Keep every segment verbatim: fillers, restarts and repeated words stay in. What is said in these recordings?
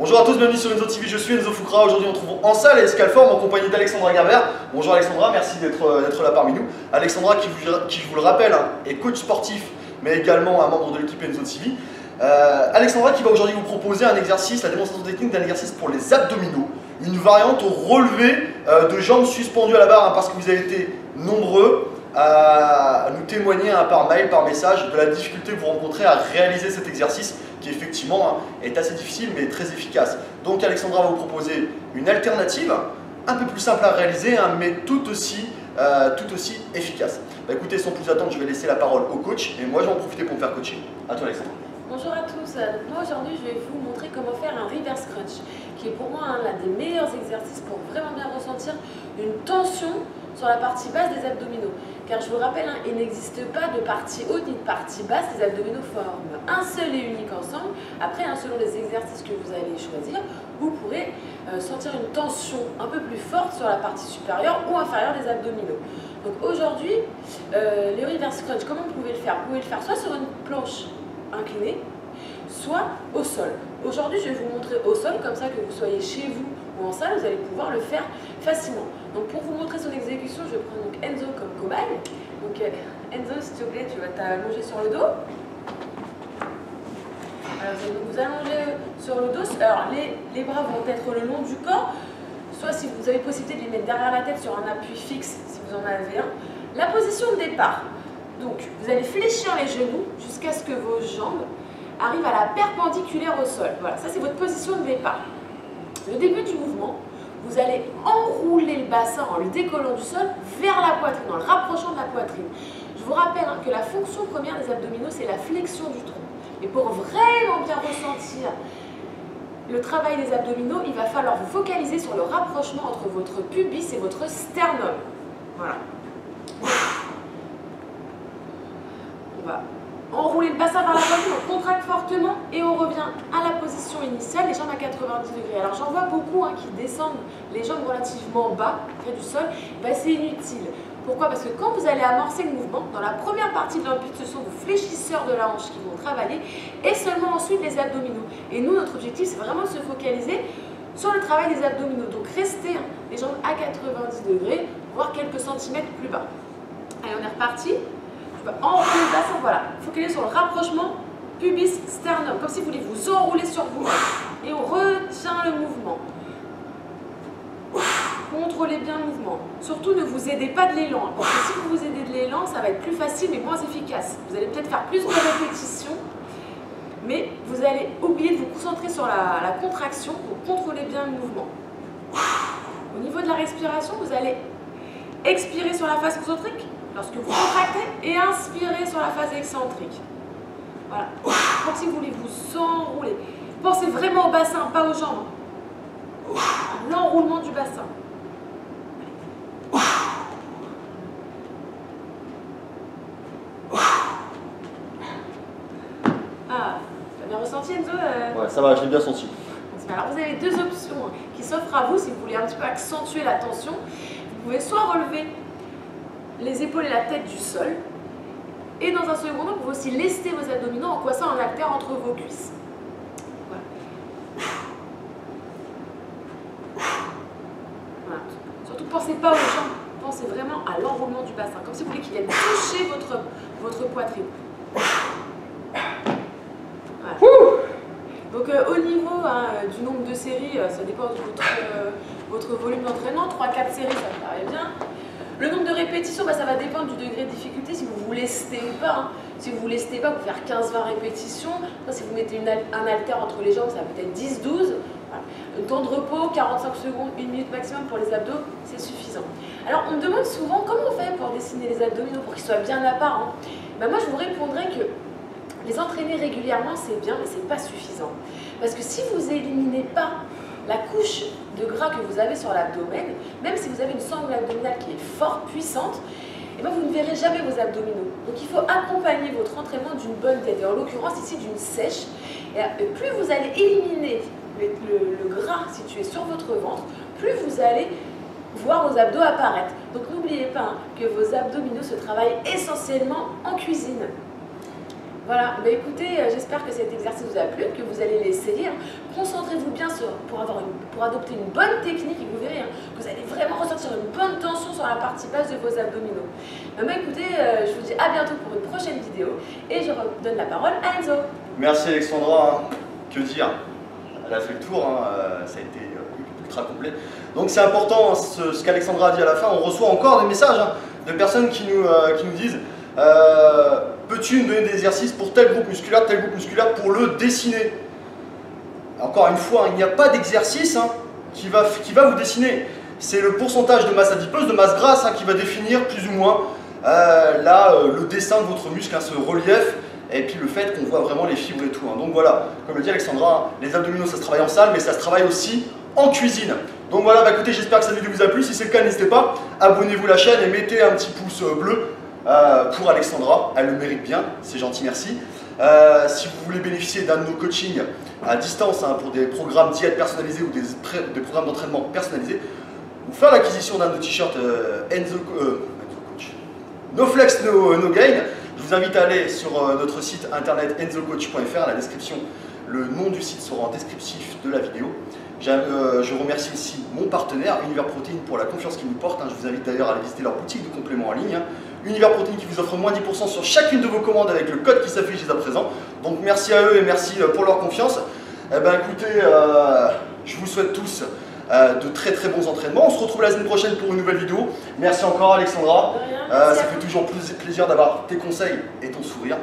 Bonjour à tous, bienvenue sur Enzo T V, je suis Enzo Foukra. Aujourd'hui on trouve en salle à Escalform en compagnie d'Alexandra Gavert. Bonjour Alexandra, merci d'être là parmi nous. Alexandra qui, vous, qui je vous le rappelle, est coach sportif mais également un membre de l'équipe Enzo T V. Euh, Alexandra qui va aujourd'hui vous proposer un exercice, la démonstration technique d'un exercice pour les abdominaux. Une variante au relevé euh, de jambes suspendues à la barre hein, parce que vous avez été nombreux à nous témoigner hein, par mail, par message de la difficulté que vous rencontrez à réaliser cet exercice qui effectivement hein, est assez difficile mais très efficace. Donc Alexandra va vous proposer une alternative un peu plus simple à réaliser hein, mais tout aussi, euh, tout aussi efficace. Bah, écoutez, sans plus attendre, je vais laisser la parole au coach et moi je vais en profiter pour me faire coacher. A toi Alexandra. Bonjour à tous, donc moi aujourd'hui je vais vous montrer comment faire un reverse crunch qui est pour moi l'un des meilleurs exercices pour vraiment bien ressentir une tension sur la partie basse des abdominaux. Car je vous rappelle, hein, il n'existe pas de partie haute ni de partie basse, les abdominaux forment un seul et unique ensemble. Après, hein, selon les exercices que vous allez choisir, vous pourrez euh, sentir une tension un peu plus forte sur la partie supérieure ou inférieure des abdominaux. Donc aujourd'hui, euh, les reverse crunch, comment vous pouvez le faire? Vous pouvez le faire soit sur une planche inclinée, soit au sol. Aujourd'hui, je vais vous montrer au sol, comme ça que vous soyez chez vous ou en salle, vous allez pouvoir le faire facilement. Donc pour vous montrer son exécution, je prends donc Enzo comme cobaye. Donc Enzo, s'il te plaît, tu vas t'allonger sur le dos. Alors vous allez donc vous allonger sur le dos. Alors les, les bras vont être le long du corps, soit si vous avez possibilité de les mettre derrière la tête sur un appui fixe, si vous en avez un. La position de départ. Donc vous allez fléchir les genoux jusqu'à ce que vos jambes arrive à la perpendiculaire au sol. Voilà, ça c'est votre position de départ. Le début du mouvement, vous allez enrouler le bassin en le décollant du sol vers la poitrine, en le rapprochant de la poitrine. Je vous rappelle que la fonction première des abdominaux, c'est la flexion du tronc. Et pour vraiment bien ressentir le travail des abdominaux, il va falloir vous focaliser sur le rapprochement entre votre pubis et votre sternum. Voilà. On va enrouler le bassin vers la poitrine, on contracte fortement et on revient à la position initiale, les jambes à quatre-vingt-dix degrés. Alors j'en vois beaucoup hein, qui descendent les jambes relativement bas, près du sol, ben, c'est inutile. Pourquoi? Parce que quand vous allez amorcer le mouvement, dans la première partie de l'impulse, ce sont vos fléchisseurs de la hanche qui vont travailler et seulement ensuite les abdominaux. Et nous, notre objectif, c'est vraiment de se focaliser sur le travail des abdominaux. Donc restez hein, les jambes à quatre-vingt-dix degrés, voire quelques centimètres plus bas. Allez, on est reparti. Enrouler le bassin, voilà. Focalisez sur le rapprochement pubis-sternum, comme si vous voulez vous enrouler sur vous. Et on retient le mouvement. Contrôlez bien le mouvement. Surtout, ne vous aidez pas de l'élan. Parce que si vous vous aidez de l'élan, ça va être plus facile mais moins efficace. Vous allez peut-être faire plus de répétitions, mais vous allez oublier de vous concentrer sur la, la contraction pour contrôler bien le mouvement. Au niveau de la respiration, vous allez expirer sur la face concentrique. Lorsque vous contractez et inspirez sur la phase excentrique. Voilà. Comme si vous voulez vous enrouler. Pensez vraiment au bassin, pas aux jambes. L'enroulement du bassin. Ah, tu as bien ressenti Enzo? Ouais, ça va, je l'ai bien senti. Alors vous avez deux options qui s'offrent à vous si vous voulez un petit peu accentuer la tension. Vous pouvez soit relever les épaules et la tête du sol. Et dans un second temps, vous pouvez aussi lester vos abdominaux en coiffant un haltère entre vos cuisses. Voilà. Voilà. Surtout, pensez pas aux jambes, pensez vraiment à l'enroulement du bassin, comme si vous voulez qu'il vienne toucher votre, votre poitrine. Voilà. Donc euh, au niveau hein, du nombre de séries, ça dépend de votre, euh, votre volume d'entraînement, trois quatre séries, ça me paraît bien. Le nombre de répétitions, bah, ça va dépendre du degré de difficulté, si vous vous lestez ou pas. Hein. Si vous ne vous lestez pas, vous faire quinze vingt répétitions. Enfin, si vous mettez une, un haltère entre les jambes, ça va peut-être dix douze. Voilà. Le temps de repos, quarante-cinq secondes, une minute maximum pour les abdos, c'est suffisant. Alors, on me demande souvent comment on fait pour dessiner les abdominaux, pour qu'ils soient bien à part. Hein. Bah, moi, je vous répondrai que les entraîner régulièrement, c'est bien, mais ce n'est pas suffisant. Parce que si vous n'éliminez pas la couche de gras que vous avez sur l'abdomen, même si vous avez une sangle abdominale qui est forte, puissante, et bien vous ne verrez jamais vos abdominaux. Donc il faut accompagner votre entraînement d'une bonne tête, et en l'occurrence ici d'une sèche. Et plus vous allez éliminer le, le, le gras situé sur votre ventre, plus vous allez voir vos abdos apparaître. Donc n'oubliez pas hein, que vos abdominaux se travaillent essentiellement en cuisine. Voilà, bah écoutez, j'espère que cet exercice vous a plu, que vous allez l'essayer. Concentrez-vous bien quelqu'un pour, avoir une, pour adopter une bonne technique, et vous verrez hein, que vous allez vraiment ressentir une bonne tension sur la partie basse de vos abdominaux. Maintenant écoutez, euh, je vous dis à bientôt pour une prochaine vidéo et je redonne la parole à Enzo. Merci Alexandra, hein. Que dire, elle a fait le tour, hein. Ça a été euh, ultra complet. Donc c'est important hein, ce, ce qu'Alexandra a dit à la fin, on reçoit encore des messages hein, de personnes qui nous, euh, qui nous disent euh, peux-tu nous donner des exercices pour tel groupe musculaire, tel groupe musculaire pour le dessiner? Encore une fois, hein, il n'y a pas d'exercice hein, qui, va, qui va vous dessiner. C'est le pourcentage de masse adipeuse, de masse grasse hein, qui va définir plus ou moins euh, là, euh, le dessin de votre muscle, hein, ce relief, et puis le fait qu'on voit vraiment les fibres et tout. Hein. Donc voilà, comme le dit Alexandra, hein, les abdominaux ça se travaille en salle, mais ça se travaille aussi en cuisine. Donc voilà, bah, écoutez, j'espère que cette vidéo vous a plu. Si c'est le cas, n'hésitez pas, abonnez-vous à la chaîne et mettez un petit pouce bleu euh, pour Alexandra. Elle le mérite bien, c'est gentil, merci. Euh, si vous voulez bénéficier d'un de nos coachings à distance hein, pour des programmes diète personnalisés ou des, des programmes d'entraînement personnalisés, ou faire l'acquisition d'un de nos t-shirts euh, Enzo, euh, No Flex No, No Gain, je vous invite à aller sur euh, notre site internet enzo coach point F R. La description, le nom du site sera en descriptif de la vidéo. Euh, je remercie aussi mon partenaire Univers Protein pour la confiance qu'il nous porte. Hein. Je vous invite d'ailleurs à aller visiter leur boutique de compléments en ligne. Hein. Univers Protein qui vous offre moins dix pour cent sur chacune de vos commandes avec le code qui s'affiche dès à présent. Donc merci à eux et merci pour leur confiance. Eh ben écoutez, euh, je vous souhaite tous euh, de très très bons entraînements. On se retrouve la semaine prochaine pour une nouvelle vidéo. Merci encore Alexandra. Euh, ça fait toujours plus plaisir d'avoir tes conseils et ton sourire.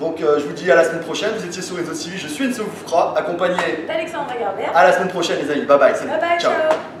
Donc euh, je vous dis à la semaine prochaine. Vous étiez sur Enzo T V, je suis Enzo Foukra, accompagné d'Alexandre Garbert. À la semaine prochaine les amis. Bye bye. Bye bye. Ciao. Ciao.